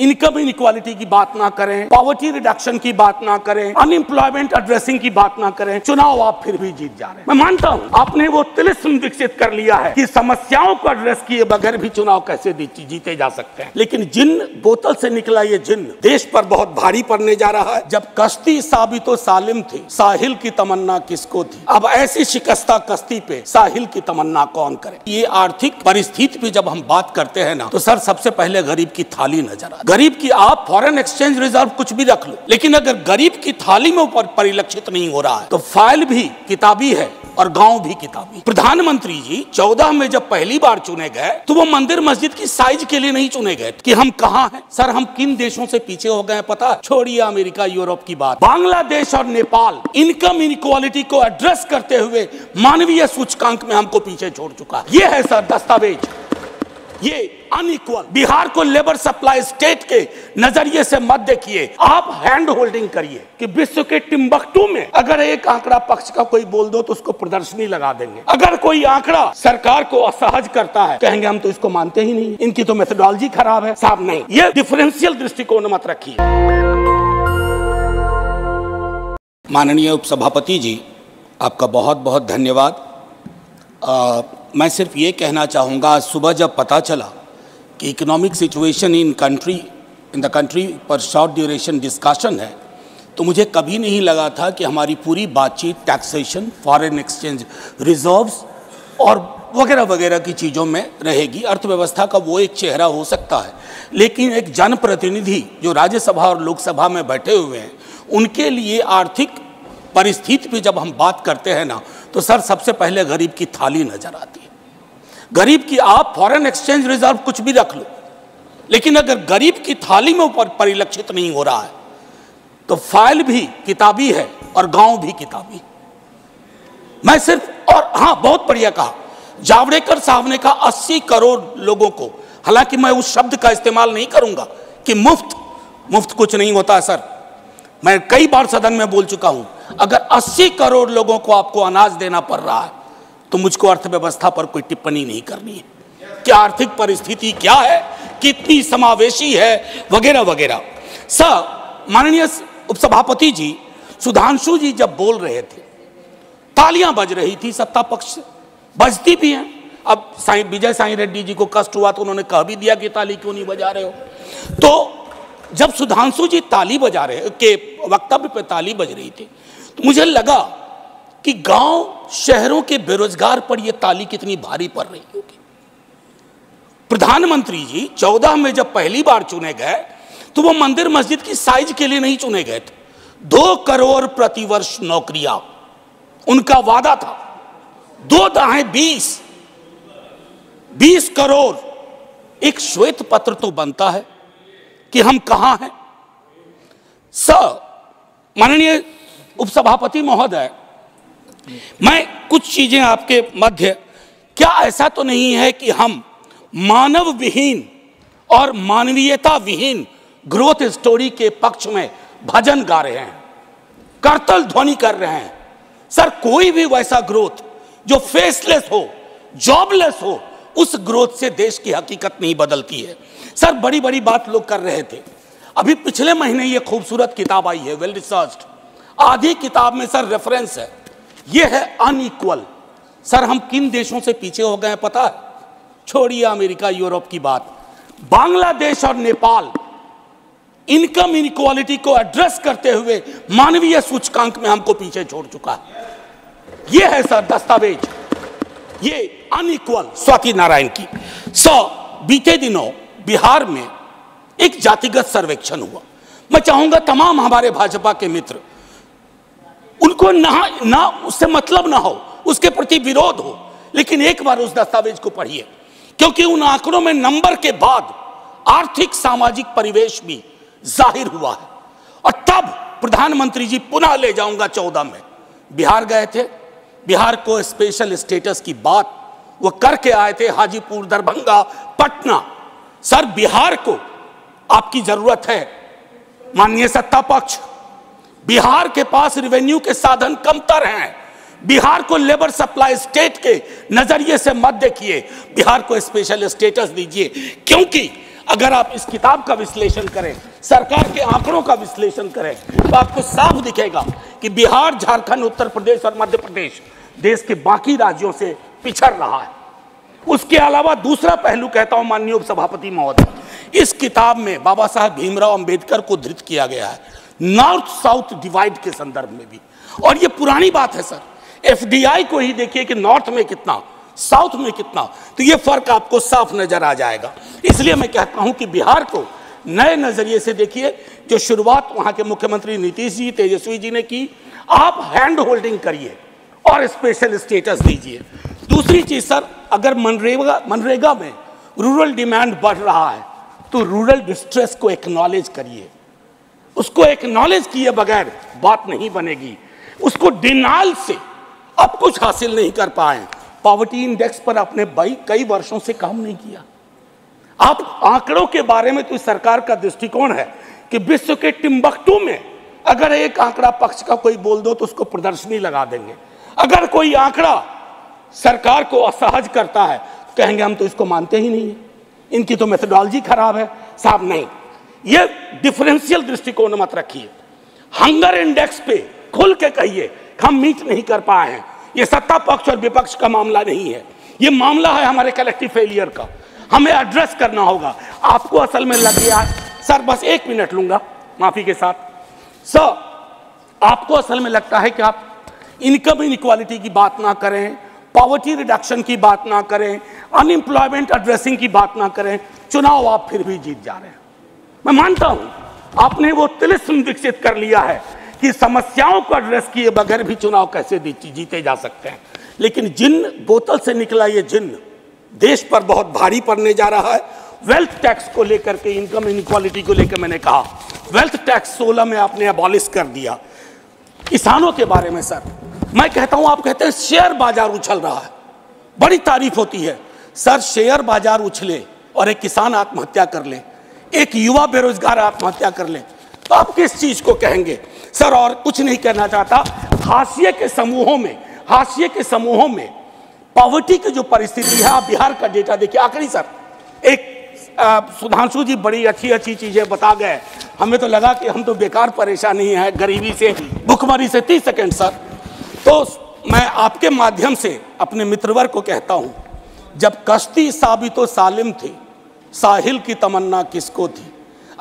Income inequality की बात ना करें, पॉवर्टी रिडक्शन की बात ना करें, अनएम्प्लॉयमेंट एड्रेसिंग की बात ना करें, चुनाव आप फिर भी जीत जा रहे हैं। मैं मानता हूं आपने वो तिलिस्म विकसित कर लिया है कि समस्याओं को एड्रेस किए बगैर भी चुनाव कैसे जीते जा सकते हैं, लेकिन जिन बोतल से निकला ये जिन देश पर बहुत भारी पड़ने जा रहा है। जब कश्ती साबितो सालिम थी, साहिल की तमन्ना किसको थी। अब ऐसी शिकस्ता कश्ती पे साहिल की तमन्ना कौन करे। ये आर्थिक परिस्थिति पे जब हम बात करते हैं ना, तो सर सबसे पहले गरीब की थाली नजर आती। गरीब की आप फॉरेन एक्सचेंज रिजर्व कुछ भी रख लो, लेकिन अगर गरीब की थाली में ऊपर परिलक्षित नहीं हो रहा है तो फाइल भी किताबी है और गांव भी किताबी। प्रधानमंत्री जी 14 में जब पहली बार चुने गए तो वो मंदिर मस्जिद की साइज के लिए नहीं चुने गए कि हम कहाँ हैं। सर हम किन देशों से पीछे हो गए पता, छोड़िए अमेरिका यूरोप की बात, बांग्लादेश और नेपाल इनकम इनइक्वालिटी को एड्रेस करते हुए मानवीय सूचकांक में हमको पीछे छोड़ चुका है। ये है सर दस्तावेज, ये अनइक्वल। बिहार को लेबर सप्लाई स्टेट के नजरिए से मत देखिए, आप हैंड होल्डिंग करिए कि विश्व के टिम्बक्टू में अगर एक आंकड़ा पक्ष का कोई बोल दो तो उसको प्रदर्शनी लगा देंगे। अगर कोई आंकड़ा सरकार को असहज करता है कहेंगे हम तो इसको मानते ही नहीं, इनकी तो मेथोडोलॉजी खराब है। साहब नहीं, ये डिफरेंशियल दृष्टिकोण मत रखिए। माननीय उपसभापति जी आपका बहुत बहुत धन्यवाद। मैं सिर्फ ये कहना चाहूँगा, आज सुबह जब पता चला कि economic situation in the country पर शॉर्ट ड्यूरेशन डिस्कशन है, तो मुझे कभी नहीं लगा था कि हमारी पूरी बातचीत टैक्सेशन, फॉरेन एक्सचेंज रिजर्व्स और वगैरह वगैरह की चीज़ों में रहेगी। अर्थव्यवस्था का वो एक चेहरा हो सकता है, लेकिन एक जनप्रतिनिधि जो राज्यसभा और लोकसभा में बैठे हुए हैं उनके लिए आर्थिक परिस्थिति पे जब हम बात करते हैं ना, तो सर सबसे पहले गरीब की थाली नजर आती है। गरीब की आप फॉरेन एक्सचेंज रिजर्व कुछ भी रख लो, लेकिन अगर गरीब की थाली में ऊपर परिलक्षित नहीं हो रहा है तो फाइल भी किताबी है और गांव भी किताबी। मैं सिर्फ, और हाँ बहुत बढ़िया कहा जावड़ेकर साहब ने कहा 80 करोड़ लोगों को, हालांकि मैं उस शब्द का इस्तेमाल नहीं करूंगा कि मुफ्त कुछ नहीं होता है। सर मैं कई बार सदन में बोल चुका हूं, अगर 80 करोड़ लोगों को आपको अनाज देना पड़ रहा है तो मुझको अर्थव्यवस्था पर कोई टिप्पणी नहीं करनी है कि आर्थिक परिस्थिति क्या है, कितनी समावेशी है वगैरह वगैरह। सर माननीय उपसभापति जी सुधांशु जी जब बोल रहे थे तालियां बज रही थी सत्ता पक्ष से, बजती भी हैं। अब विजय साई रेड्डी जी को कष्ट हुआ तो उन्होंने कह भी दिया कि ताली क्यों नहीं बजा रहे हो। तो जब सुधांशु जी ताली बजा रहे के वक्तव्य पर ताली बज रही थी तो मुझे लगा कि गांव शहरों के बेरोजगार पर यह ताली कितनी भारी पड़ रही होगी। प्रधानमंत्री जी 14 में जब पहली बार चुने गए तो वो मंदिर मस्जिद की साइज के लिए नहीं चुने गए थे। 2 करोड़ प्रतिवर्ष नौकरियां उनका वादा था, 2 दाएं 20 करोड़। एक श्वेत पत्र तो बनता है कि हम कहां हैं। सर माननीय उपसभापति महोदय, मैं कुछ चीजें आपके मध्य, क्या ऐसा तो नहीं है कि हम मानव विहीन और मानवीयता विहीन ग्रोथ स्टोरी के पक्ष में भजन गा रहे हैं, करतल ध्वनि कर रहे हैं। सर कोई भी वैसा ग्रोथ जो फेसलेस हो, जॉबलेस हो, उस ग्रोथ से देश की हकीकत नहीं बदलती है। सर बड़ी बड़ी बात लोग कर रहे थे। अभी पिछले महीने ये खूबसूरत किताब आई है, वेल रिसर्च्ड। आधी किताब में सर रेफरेंस है, ये है अनइक्वल। सर हम किन देशों से पीछे हो गए पता है, छोड़िए अमेरिका यूरोप की बात, बांग्लादेश और नेपाल इनकम इनइक्वालिटी को एड्रेस करते हुए मानवीय सूचकांक में हमको पीछे छोड़ चुका है। ये है सर दस्तावेज, ये अनइक्वल स्वाति नारायण की। बीते दिनों बिहार में एक जातिगत सर्वेक्षण हुआ। मैं चाहूंगा तमाम हमारे भाजपा के मित्र, उनको ना उससे मतलब ना हो, उसके प्रति विरोध हो, लेकिन एक बार उस दस्तावेज को पढ़िए, क्योंकि उन आंकड़ों में नंबर के बाद आर्थिक सामाजिक परिवेश भी जाहिर हुआ है। और तब प्रधानमंत्री जी पुनः ले जाऊंगा 14 में बिहार गए थे, बिहार को स्पेशल स्टेटस की बात वो करके आए थे, हाजीपुर दरभंगा पटना। सर बिहार को आपकी जरूरत है माननीय सत्ता पक्ष। बिहार के पास रिवेन्यू के साधन कमतर हैं। बिहार को लेबर सप्लाई स्टेट के नजरिए से मत देखिए, बिहार को स्पेशल स्टेटस दीजिए, क्योंकि अगर आप इस किताब का विश्लेषण करें, सरकार के आंकड़ों का विश्लेषण करें, तो आपको साफ दिखेगा कि बिहार, झारखंड, उत्तर प्रदेश और मध्य प्रदेश देश के बाकी राज्यों से पिछड़ रहा है। उसके अलावा दूसरा पहलू कहता हूं माननीय उपसभापति महोदय, इस किताब में बाबा साहब भीमराव अंबेडकर को धृत किया गया है नॉर्थ साउथ डिवाइड के संदर्भ में भी, और ये पुरानी बात है सर। एफडीआई को ही देखिए कि नॉर्थ में कितना, साउथ में कितना, तो ये फर्क आपको साफ नजर आ जाएगा। इसलिए मैं कहता हूं कि बिहार को नए नजरिए से देखिए, जो शुरुआत वहां के मुख्यमंत्री नीतीश जी, तेजस्वी जी ने की, आप हैंड होल्डिंग करिए और स्पेशल स्टेटस दीजिए। दूसरी चीज सर, अगर मनरेगा में रूरल डिमांड बढ़ रहा है तो रूरल डिस्ट्रेस को एक्नॉलेज करिए। उसको एक्नॉलेज किए बगैर बात नहीं बनेगी। उसको डिनाल से आप कुछ हासिल नहीं कर पाए। पॉवर्टी इंडेक्स पर आपने कई वर्षों से काम नहीं किया। आप आंकड़ों के बारे में, तो सरकार का दृष्टिकोण है कि विश्व के टिम्बकटू में अगर एक आंकड़ा पक्ष का कोई बोल दो तो उसको प्रदर्शनी लगा देंगे। अगर कोई आंकड़ा सरकार को असहज करता है, कहेंगे हम तो इसको मानते ही नहीं है, इनकी तो मेथडोलॉजी खराब है। साहब नहीं, ये डिफरेंशियल दृष्टिकोण मत रखिए। हंगर इंडेक्स पे खुल के कहिए हम मीट नहीं कर पाए हैं। ये सत्ता पक्ष और विपक्ष का मामला नहीं है, ये मामला है हमारे कलेक्टिव फेलियर का। हमें एड्रेस करना होगा। आपको असल में लग गया सर, बस एक मिनट लूंगा माफी के साथ। सर आपको असल में लगता है कि आप इनकम इनइक्वालिटी की बात ना करें, पॉवर्टी रिडक्शन की बात ना करें, अनएम्प्लॉयमेंट एड्रेसिंग की बात ना करें, चुनाव आप फिर भी जीत जा रहे हैं। मैं मानता हूं आपने वो तिलिस्म विकसित कर लिया है कि समस्याओं को एड्रेस किए बगैर भी चुनाव कैसे जीते जा सकते हैं। लेकिन जिन बोतल से निकला ये जिन्न देश पर बहुत भारी पड़ने जा रहा है। वेल्थ टैक्स को लेकर के, इनकम इनइक्वालिटी को लेकर मैंने कहा, वेल्थ टैक्स 16 में आपने अबॉलिश कर दिया। किसानों के बारे में सर मैं कहता हूं, आप कहते हैं शेयर बाजार उछल रहा है, बड़ी तारीफ होती है। सर शेयर बाजार उछले और एक किसान आत्महत्या कर ले, एक युवा बेरोजगार आत्महत्या कर ले, तो आप किस चीज को कहेंगे सर। और कुछ नहीं कहना चाहता। हाशिए के समूहों में पॉवर्टी की जो परिस्थिति है, आप बिहार का डेटा देखिए। आखिरी सर एक सुधांशु जी बड़ी अच्छी अच्छी चीजें बता गए, हमें तो लगा कि हम तो बेकार परेशानी है गरीबी से, भुखमरी से। 30 सेकेंड सर। तो मैं आपके माध्यम से अपने मित्रवर को कहता हूं, जब कश्ती साबितो सालिम थी, साहिल की तमन्ना किसको थी।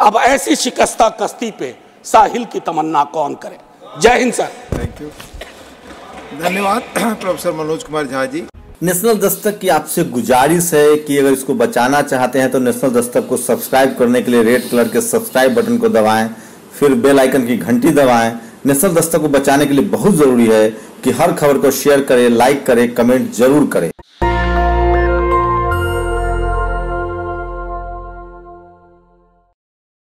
अब ऐसी शिकस्ता कश्ती पे साहिल की तमन्ना कौन करे। Jai Hind sir. Thank you, धन्यवाद प्रोफेसर मनोज कुमार झा जी। नेशनल दस्तक की आपसे गुजारिश है कि अगर इसको बचाना चाहते हैं तो नेशनल दस्तक को सब्सक्राइब करने के लिए रेड कलर के सब्सक्राइब बटन को दबाएं, फिर बेल आइकन की घंटी दबाएं। नेशनल दस्तक को बचाने के लिए बहुत जरूरी है कि हर खबर को शेयर करें, लाइक करें, कमेंट जरूर करें।